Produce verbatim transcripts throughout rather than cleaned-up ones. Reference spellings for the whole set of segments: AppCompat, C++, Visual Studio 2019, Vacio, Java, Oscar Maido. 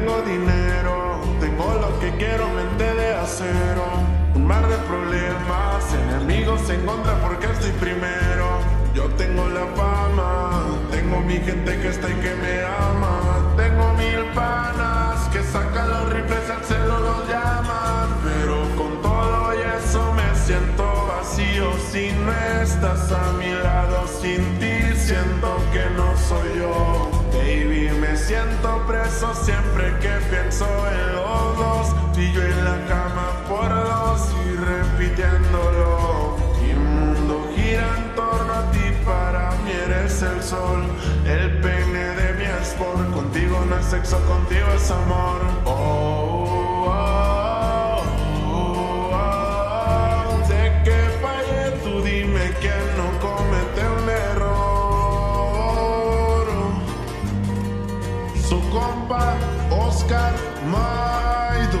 tengo dinero, tengo lo que quiero, mente de acero. Un mar de problemas, enemigos en contra porque estoy primero. Yo tengo la fama, tengo mi gente que está y que me ama. Tengo mil panas que sacan los rifles, al cielo los llaman. Pero con todo y eso me siento vacío. Si no estás a mi lado, sin ti siento que no soy yo. Baby, me siento preso siempre que pienso en los dos. Y yo en la cama por dos y repitiéndolo. Mi mundo gira en torno a ti, para mí eres el sol. El pene de mi sport, contigo no es sexo, contigo es amor. Oh, oh, oh, oh, oh. Sé que fallé, tú dime quién no comete un error. Su compa Oscar Maido,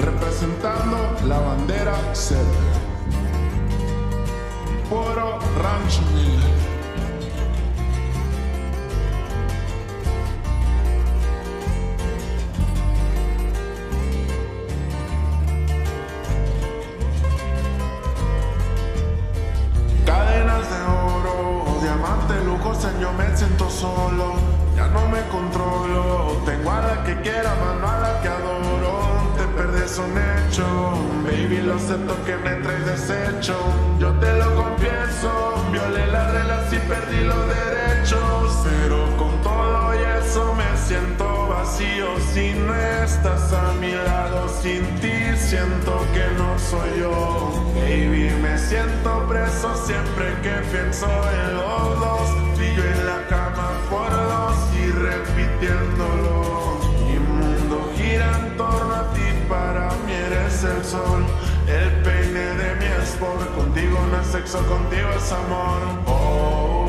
representando la bandera celta. Puro Rancho Miller. Cadenas de oro, diamante, lujo, señor, me siento solo. Ya no me controlo, tengo a la que quiera, mano a la que adoro. Te perdes un hecho, baby, lo acepto que me traes desecho. Yo te lo confieso, violé las reglas y perdí los derechos. Pero con todo y eso me siento vacío. Si no estás a mi lado, sin ti siento que no soy yo. Baby, me siento preso siempre que pienso en los dos. Y yo en la cama por dos y repitiéndolo. Mi mundo gira en torno a ti, para mí eres el sol. El peine de mi sport, contigo no es sexo, contigo es amor. Oh.